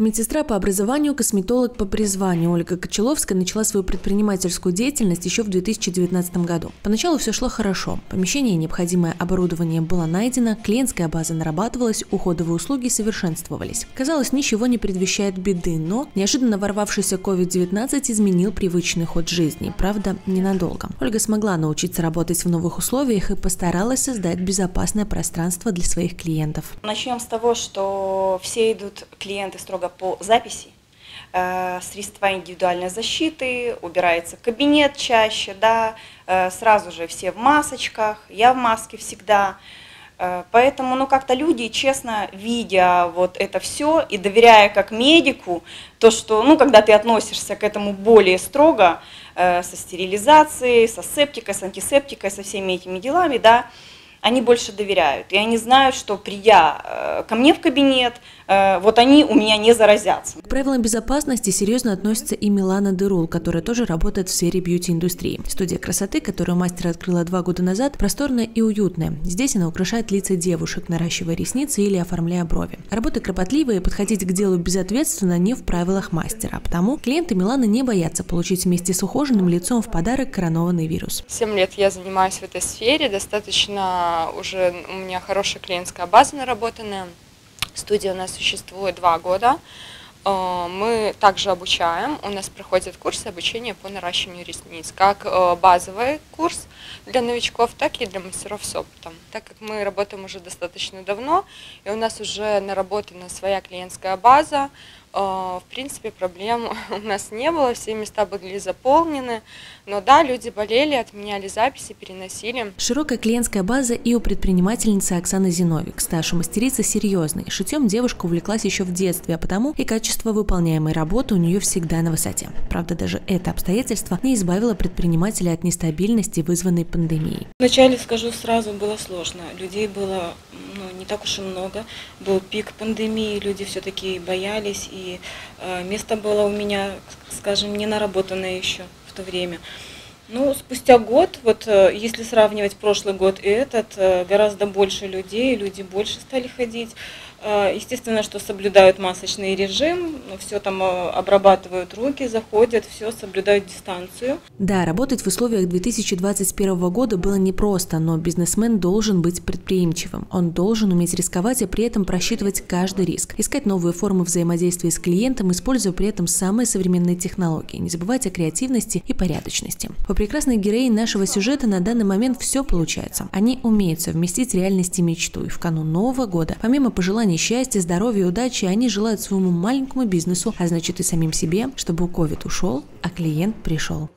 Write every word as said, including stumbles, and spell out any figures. Медсестра по образованию, косметолог по призванию Ольга Кочеловская начала свою предпринимательскую деятельность еще в две тысячи девятнадцатом году. Поначалу все шло хорошо. Помещение и необходимое оборудование было найдено, клиентская база нарабатывалась, уходовые услуги совершенствовались. Казалось, ничего не предвещает беды, но неожиданно ворвавшийся ковид девятнадцать изменил привычный ход жизни. Правда, ненадолго. Ольга смогла научиться работать в новых условиях и постаралась создать безопасное пространство для своих клиентов. Начнем с того, что все идут клиенты строго по записи, средства индивидуальной защиты, убирается кабинет чаще, да, сразу же все в масочках, я в маске всегда. Поэтому, ну, как-то люди, честно, видя вот это все и доверяя как медику, то, что, ну, когда ты относишься к этому более строго, со стерилизацией, со септикой, с антисептикой, со всеми этими делами, да, они больше доверяют, и они знают, что придя ко мне в кабинет, вот они у меня не заразятся. К правилам безопасности серьезно относится и Милана Дерул, которая тоже работает в сфере бьюти-индустрии. Студия красоты, которую мастер открыла два года назад, просторная и уютная. Здесь она украшает лица девушек, наращивая ресницы или оформляя брови. Работа кропотливая, и подходить к делу безответственно не в правилах мастера. Потому клиенты Миланы не боятся получить вместе с ухоженным лицом в подарок коронованный вирус. Семь лет я занимаюсь в этой сфере, достаточно... Уже у меня хорошая клиентская база наработанная. Студия у нас существует два года. Мы также обучаем. У нас проходят курсы обучения по наращиванию ресниц. Как базовый курс для новичков, так и для мастеров с опытом. Так как мы работаем уже достаточно давно, и у нас уже наработана своя клиентская база, в принципе, проблем у нас не было, все места были заполнены, но да, люди болели, отменяли записи, переносили. Широкая клиентская база и у предпринимательницы Оксаны Зиновик. Стаж у мастерицы серьезный, шитьем девушка увлеклась еще в детстве, а потому и качество выполняемой работы у нее всегда на высоте. Правда, даже это обстоятельство не избавило предпринимателя от нестабильности, вызванной пандемией. Вначале, скажу сразу, было сложно, людей было ну, не так уж и много, был пик пандемии, люди все-таки боялись и И место было у меня, скажем, не наработанное еще в то время. Ну, спустя год, вот если сравнивать прошлый год и этот, гораздо больше людей, люди больше стали ходить. Естественно, что соблюдают масочный режим, все там обрабатывают руки, заходят, все соблюдают дистанцию. Да, работать в условиях две тысячи двадцать первого года было непросто, но бизнесмен должен быть предприимчивым. Он должен уметь рисковать и при этом просчитывать каждый риск, искать новые формы взаимодействия с клиентом, используя при этом самые современные технологии, не забывать о креативности и порядочности. По прекрасной героине нашего сюжета на данный момент все получается. Они умеют совместить реальность и мечту, и в канун Нового года, помимо пожеланий счастья, здоровья, удачи, они желают своему маленькому бизнесу, а значит и самим себе, чтобы ковид ушел, а клиент пришел.